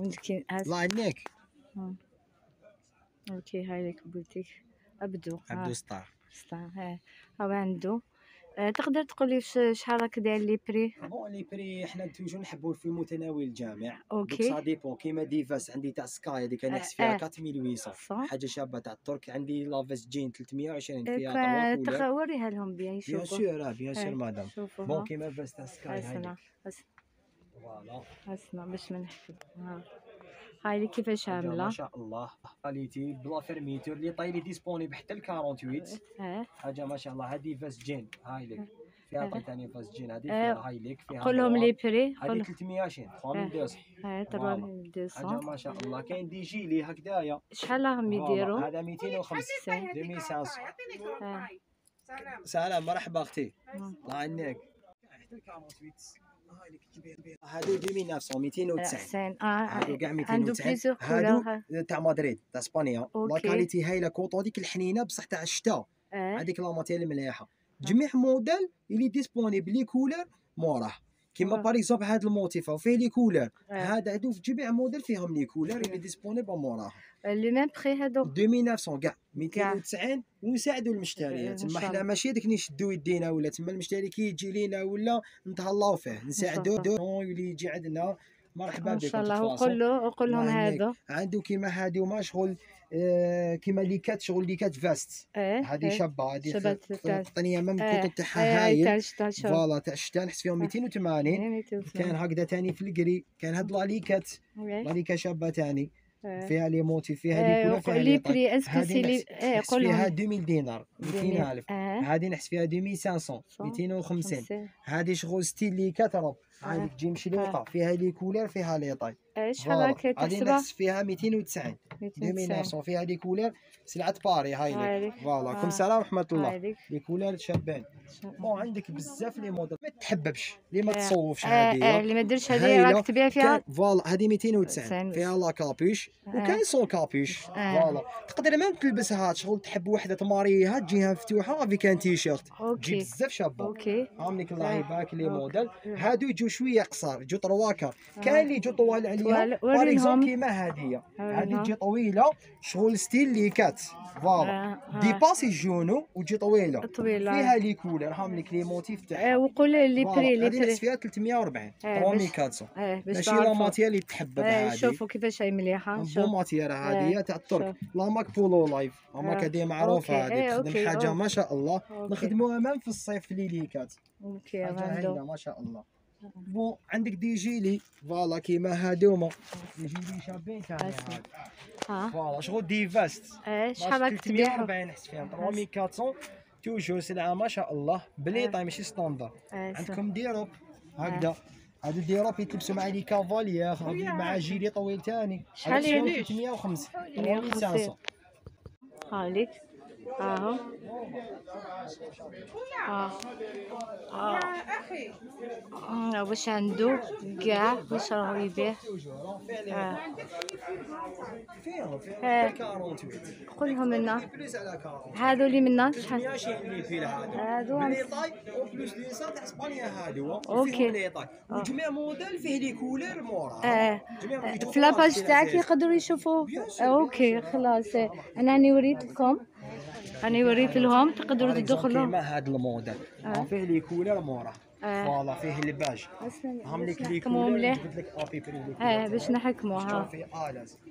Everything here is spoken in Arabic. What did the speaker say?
ولكن الله عليك. اوكي هاي لك بوتيك عبدو ستار ها هو عنده. تقدر تقول لي شحال راك داير لي بري؟ بون لي بري حنا توجور نحبوا في متناول الجامع. اوكي سا ديبون كيما ديفاس عندي تاع سكاي هذيك نحس فيها 4800 حاجه شابه تاع الترك. عندي لافاس جين 320 فيها طوال توريها لهم بيان يشوفوا. بيان سور بيان سور مدام بون كيما فاس تاع سكاي هذيك فوالا اسمع باش ما نحكي. هاي كيفاش عامله ما شاء الله كاليتي بلا فيرميتور اللي طايلي ديسبونيبل حتى ل 48 حاجه ما شاء الله. هذه فاس جين هاي لك فيها ثاني فاس جين هذه فيها هاي لك فيها قول لهم لي بري هذه 320 3200 3200 حاجه ما شاء الله. كاين دي جيلي هكذايا شحال راهم يديروا هذا 250 2500 سلام مرحبا اختي الله يعنيك حتى ل 48 هادو 2900 290 هادو كاع 290 هادو تاع مدريد تاع اسبانيا لا كاليتي هايله كوطو هذيك الحنينه بصح تاع الشتاء هذيك لا ماتيريال مليحه. جميع موديل اللي ديسبونيبل لي كولور موراه كيما باريكزومبل هاد الموتيف فيه لي كولور هذا هادو في جميع موديل فيهم لي كولور اللي ديسبونيبل موراه لو ميم بري هادو 2900 كاع 290 ونساعدوا المشتريات تما حنا ماشي داك نشدو يدينا ولا تما المشتري كيجي لينا ولا نتهلاو فيه نساعدوه اللي يجي عندنا مرحبا بكم ان شاء الله. وقول لهم هادو عنده كيما هادو ما شغل كيما لي كات شغل لي كات فاست هذه شابه هذه القطنيه مام الكوطو تاعها هايل فوالا تاع الشتا نحس فيهم 280. كان هكذا ثاني في الكري كان هاد لاليكات لاليكا شابه ثاني فيها لي موتي فيها لي كولور لي بري اسكسي لي قول لهم فيها 2000 دينار 200000 هذه نحس فيها 2500 250 هذه شغل ستيل لي كاتروب هذه تجي مشي لوقع فيها لي كولور فيها لي طاي شحال هكا تحسبها هذه نحس فيها 290 2900 فيها لي كولور سلعه باري هاي فوالا كم سلام ورحمه الله. لي كولور شابان بون عندك بزاف لي موديل ما تحببش اللي ما تصوفش هذه اللي ما ديرش هذه راك تبيع فيها فوالا هذه 290 فيها لا كابوش وكاين سون كابوش فوالا تقدر ميم تلبسها شغل تحب وحده تماريها تجيها مفتوحه افيك ان تيشيرت تجي بزاف شابه. اوكي عاملك الله يبارك لي موديل هادو يجوا شويه قصار يجوا 3 4 كاين اللي يجوا طوال عليهم باريكزومبل كيما هذه هذه تجي طويله شغل ستيل لي كات فوالا ديباسي الجونو وتجي طويله فيها لي كولور هاملك لي موتيف تاعها وقول لي بري لي بري فيها 340 3400 ماشي لا ماتيريال اللي تحبب هذه شوفوا كيفاش هي مليحه شوف ماتيريال هذه تاع الترك لا ماك بولو لايف ماك هذه معروفه هذه تخدم حاجه ما شاء الله نخدموها مام في الصيف في ليليكات. اوكي هذا ما شاء الله بون عندك دي جيلي فوالا كيما هادوما دي جيلي شابين ثاني هاد فوالا شغل دي فاست شحال راك تبيع 340 نحس فيها 3400 توجور سلعه ما شاء الله بليطه ماشي ستاندر. عندكم ديروب هكذا هاد الديروب يتلبسوا مع لي كافاليير مع جيلي طويل ثاني شحال هي 350 هاليك اهو اخي واش عنده كاع واش راهو يبيع قول لهم لنا هادو اللي منا شحال هادو لي طاي او بلوس لي سا تاع اسبانيا هادو فيه لي طاي وجميع موديل فيه لي كولور مورا في لاباج تاعك يقدروا يشوفوا. اوكي خلاص انا نوريت لكم أنا وريت لهم تقدروا تدخلوا كيما هذا الموديل فيه لي كولور موراه فوالا فيه الباج هم لك لي كولور باش نحكموها